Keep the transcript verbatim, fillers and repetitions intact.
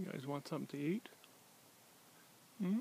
You guys want something to eat? Hmm?